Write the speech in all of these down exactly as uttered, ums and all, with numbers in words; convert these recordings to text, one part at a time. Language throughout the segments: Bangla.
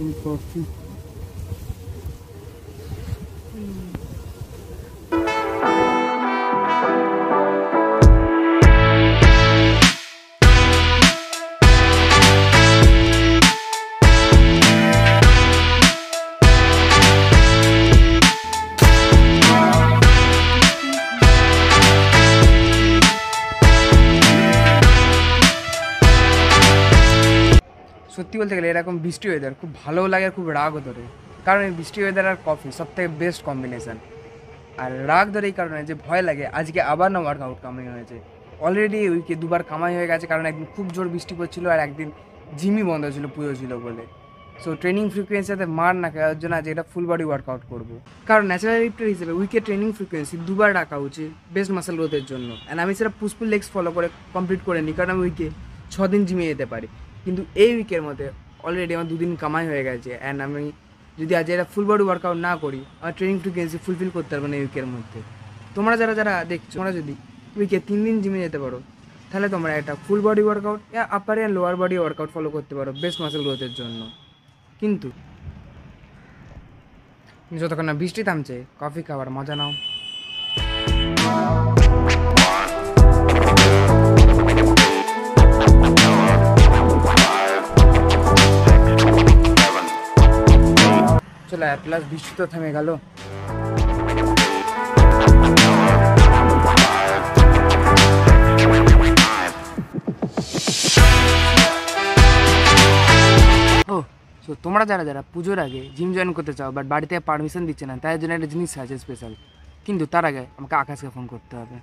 some perfume. সত্যি বলতে গেলে এরকম বৃষ্টি ওয়েদার খুব ভালো লাগে আর খুব রাগও ধরে, কারণ এই বৃষ্টি ওয়েদার আর কফি সবথেকে বেস্ট কম্বিনেশান। আর রাগ ধরে এই কারণে যে ভয় লাগে আজকে আবার না ওয়ার্কআউট কামাই হয়েছে। অলরেডি উইকে দুবার কামাই হয়ে গেছে, কারণ একদিন খুব জোর বৃষ্টি পড়ছিল আর একদিন জিমই বন্ধ ছিল, পুজো ছিল বলে। সো ট্রেনিং ফ্রিকোয়েন্সিতে মার না খাওয়ার জন্য আজ এটা ফুল বডি ওয়ার্কআউট করবো, কারণ ন্যাচারাল লিফটার হিসেবে উইকে ট্রেনিং ফ্রিকোয়েন্সি দুবার রাখা উচিত বেস্ট মাসেল গ্রোথের জন্য। অ্যান্ড আমি সেটা পুশপুল লেগস ফলো করে কমপ্লিট করে নিই, কারণ আমি উইকে ছ দিন জিমে যেতে পারি। কিন্তু এই উইকের মধ্যে অলরেডি আমার দুদিন কামাই হয়ে গেছে। অ্যান্ড আমি যদি আজ এটা ফুল বডি ওয়ার্কআউট না করি আমার ট্রেনিং ফ্রিকোয়েন্সি ফুলফিল করতে পারবো না এই উইকের মধ্যে। তোমরা যারা যারা দেখছো, তোমরা যদি উইকে তিন দিন জিমে যেতে পারো তাহলে তোমরা একটা ফুল বডি ওয়ার্কআউট বা upper and lower body workout follow করতে পারো বেস্ট মাসেল গ্রোথের জন্য। কিন্তু যতক্ষণ না বৃষ্টি থামছে কফি খাওয়ার মজা নাও। চলে এক প্লাস বৃষ্টি তো থেমে গেল। ও সো তোমরা যারা যারা পুজোর আগে জিম জয়েন করতে চাও বাট বাড়িতে পারমিশন দিচ্ছে না, তার জন্য একটা জিনিস আছে স্পেশাল, কিন্তু তার আগে আমাকে আকাশকে ফোন করতে হবে।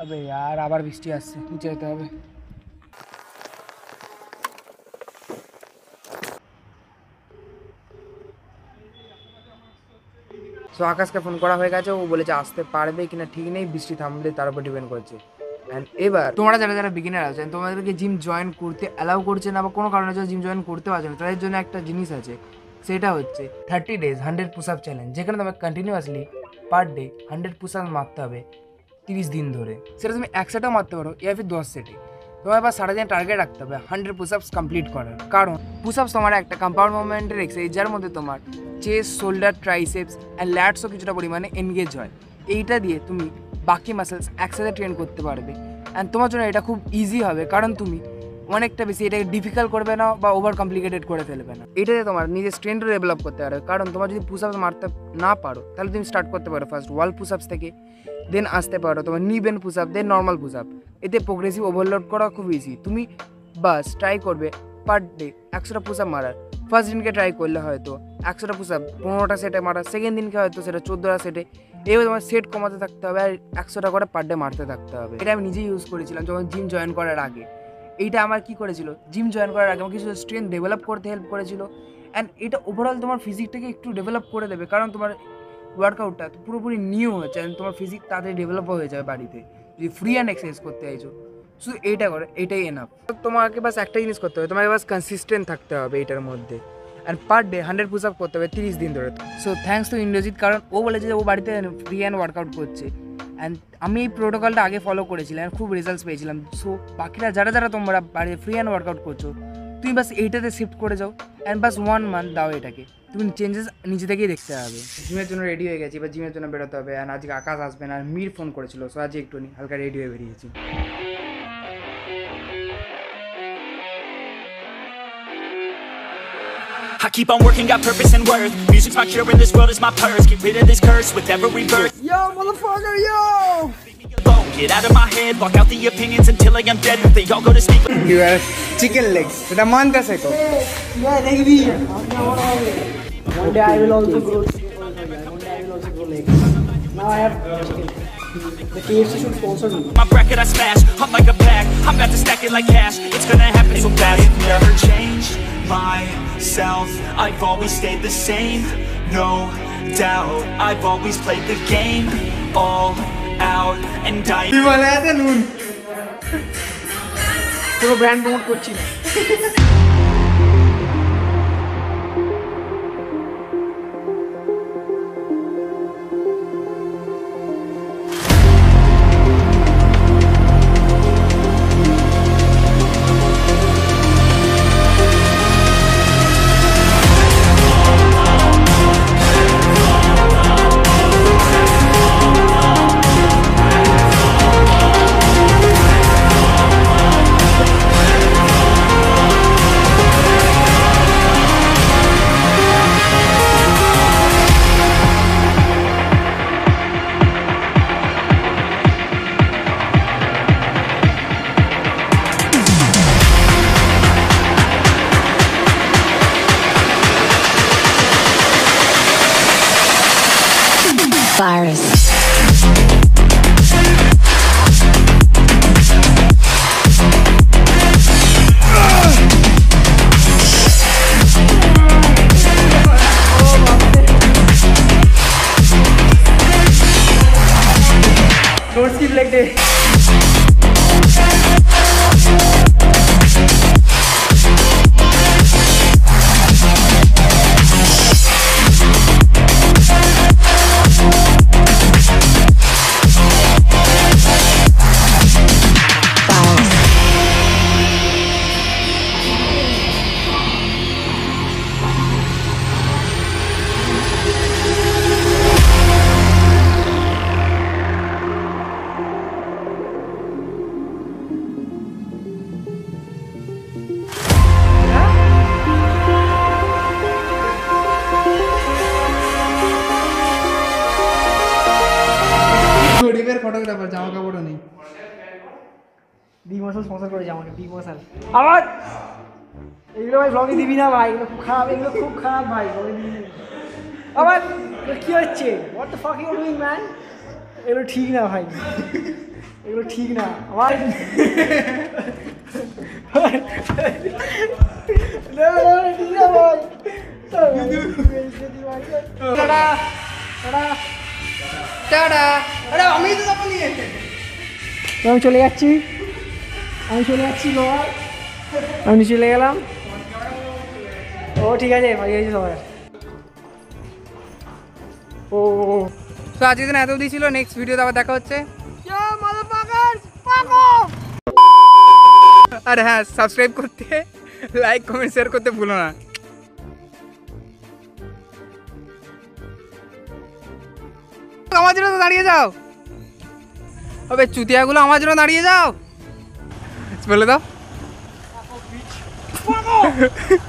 আবে আর আবার বৃষ্টি আসছে, নিচে যেতে হবে। তো আকাশকে ফোন করা হয়ে গেছে, ও বলেছে আসতে পারবে কিনা ঠিক নেই, বৃষ্টি থামলে তার উপর ডিপেন্ড করছে। অ্যান্ড এবার তোমরা যারা যারা বিগিনার আছেন, তোমাদেরকে জিম জয়েন করতে অ্যালাউ করছে না বা কোনো কারণে জিম জয়েন করতে পারছে না, তাদের জন্য একটা জিনিস আছে, সেটা হচ্ছে thirty days hundred push up challenge, যেখানে তোমাকে continuously per day hundred push up মারতে হবে তিরিশ দিন ধরে। সেটা তুমি এক সেটেও মারতে পারো ইয়া ফির দশ সেটে। তোমার এবার সারা দিন টার্গেট রাখতে হবে হান্ড্রেড পুশ আপস কমপ্লিট করার, কারণ পুশ আপস তোমার একটা কম্পাউন্ড মুভমেন্টের এক্সারসাইজ যার মধ্যে তোমার চেস্ট, শোল্ডার, ট্রাইসেপস অ্যান্ড ল্যাটসও কিছুটা পরিমাণে এনগেজ হয়। এইটা দিয়ে তুমি বাকি মাসেলস একসাথে ট্রেন করতে পারবে অ্যান্ড তোমার জন্য এটা খুব ইজি হবে, কারণ তুমি অনেকটা বেশি এটাকে ডিফিকাল্ট করবে না বা ওভার কমপ্লিকেটেড করে ফেলবে না। এটাতে তোমার নিজের স্ট্রেন্থও ডেভেলপ করতে পারবে, কারণ তোমার যদি পুশ আপস মারতে না পারো তাহলে তুমি স্টার্ট করতে পারো ফার্স্ট ওয়াল পুশ আপস থেকে, দেন আসতে পারো তোমার knee bend push up, then normal push up. এতে প্রোগ্রেসিভ ওভারলোড করা খুব ইজি। তুমি বাস ট্রাই করবে পার ডে একশোটা পুশ আপ মারার। ফার্স্ট দিনকে ট্রাই করলে হয়তো একশোটা পুশ আপ পনেরোটা সেটে মারা, সেকেন্ড দিনকে হয়তো সেটা চোদ্দোটা সেটে, এবার তোমার সেট কমাতে থাকতে হবে আর একশোটা করে পার ডে মারতে থাকতে হবে। এটা আমি নিজেই ইউজ করেছিলাম যখন জিম জয়েন করার আগে। এইটা আমার কী করেছিল জিম জয়েন করার আগে আমার কিছু স্ট্রেংথ ডেভেলপ করতে হেল্প করেছিল। অ্যান্ড এটা ওভারঅল তোমার ফিজিকটাকে একটু ডেভেলপ করে দেবে, কারণ তোমার ওয়ার্কআউটটা পুরোপুরি নিউ হয়েছে অ্যান্ড তোমার ফিজিক তাড়াতাড়ি ডেভেলপও হয়ে যাবে বাড়িতে যদি ফ্রি অ্যান্ড এক্সারসাইজ করতে চাইছো। শুধু এইটা করে এটাই এনাফ। তোমাকে বাস একটা জিনিস করতে হবে, তোমাকে বাস কনসিস্টেন্ট থাকতে হবে এটার মধ্যে and per day hundred push up করতে হবে তিরিশ দিন ধরে। সো থ্যাঙ্কস টু ইন্দ্রজিৎ, কারণ ও বলেছে যে ও বাড়িতে ফ্রি অ্যান্ড ওয়ার্কআউট করছে অ্যান্ড আমি এই প্রোটোকলটা আগে ফলো করেছিলাম খুব রেজাল্টস পেয়েছিলাম। সো বাকিরা যারা যারা তোমরা বাড়িতে ফ্রি অ্যান্ড ওয়ার্কআউট করছো তুমি বাস এইটাতে শিফট করে যাও অ্যান্ড বাস ওয়ান মান্থ দাও এটাকে, তুমি চেঞ্জেস নিজে থেকেই দেখতে হবে। জিমের জন্য রেডি হয়ে গেছি, এবার জিমের জন্য বেরোতে হবে। অ্যান্ড আজকে আকাশ আসবে না, আর মীর ফোন করেছিল, সো আজকে একটু হালকা রেডি হয়ে বেরিয়েছি। I keep on working, got purpose and worth. Music's my cure and this world is my purse. Get rid of this curse with every birth. Yo, motherfucker, yo! Get out of my head, walk out the opinions until I am dead. They all go to sleep. You are chicken legs. That's man, that's it. Yeah, they be. One day I will also grow. One day I will also grow legs. Now I have chicken legs. The K F C should sponsor me. My bracket I smash, hot like a pack. I'm about to stack it like cash. It's gonna happen so fast. It never changed my. Self, I've always stayed the same, no doubt, I've always played the game, all out, and I... You want to add a noon? You're a brand new coach. virus. Don't sleep like this. Photographer जाओ का बोलो नहीं बिग मसल स्पॉन्सर করে যাওকে बिग मसल আবার এগুলো ভাই ব্লগই দিবি না ভাই এগুলো খুব খারাপ এগুলো খুব খারাপ ভাই বলি আবার কি হচ্ছে what the fuck you are doing man এগুলো ঠিক না ভাই এগুলো ঠিক না আবার না না ঠিক না ভাই টাটা টাটা টাটা अरे अमी तो अपन नहीं है हम चले जाच्छी हम चले जाच्छी लोहार हम नीचे ले गलाम ओ ठीक है जे भाई जी सवार ओ तो आज इतना এত দিছিল नेक्स्ट ভিডিও তো আবার দেখা হচ্ছে ইয়া মাদারফাকারস পাকো अरे हां সাবস্ক্রাইব করতে লাইক কমেন্ট শেয়ার করতে ভুলো না। আমার জন্য দাঁড়িয়ে যাও ওবে চুটিয়াগুলো আমার জন্য দাঁড়িয়ে যাও বলে দাও।